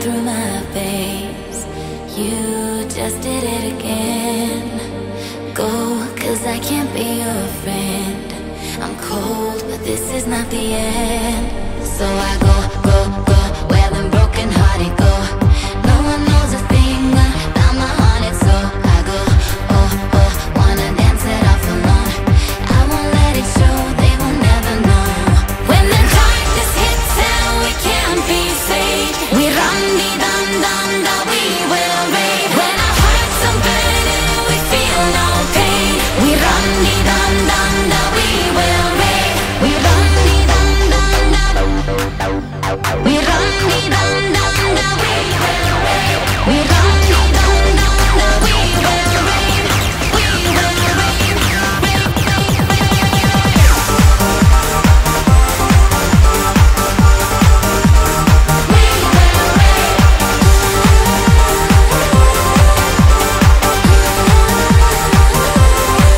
through my face. You just did it again. Go, cause I can't be your friend. I'm cold, but this is not the end. So I go, where the broken hearted go. No one knows a thing about my haunted soul. I go, oh, wanna dance it off alone. I won't let it show, they will never know. When the darkness hits and we can't be saved, we run the dum-dum-dum, we will rave. When our hearts are burning, we feel no pain. We run the dum-dum-dum, we will rave. We run the dum-dum-dum. We run me down, down, down, we will rave. We run me down, down, down, we will rave. We will rave, rave, rave, rave. We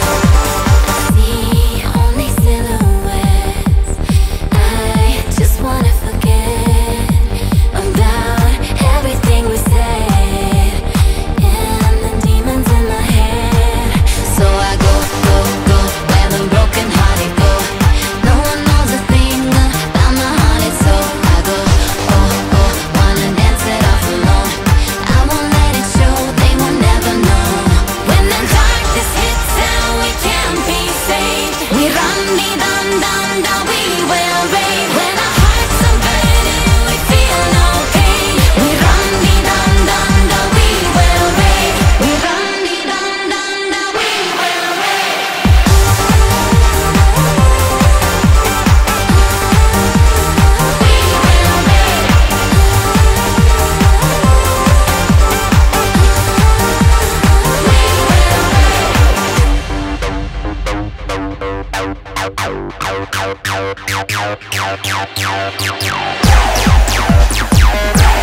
will rave. See only silhouettes. I just wanna forget about everything we said, and the demons in my head. So I go, where the broken hearted go. No one knows a thing about my haunted soul. I go, oh, wanna dance it off alone. I won't let it show, they will never know. When the darkness hits and we can't be saved, we run me down, down, down, we will rave. When our hearts are burning, we feel no pain. We run me down, down, down, we will rave. We run me down, down, down, we will rave. We will rave. We will rave.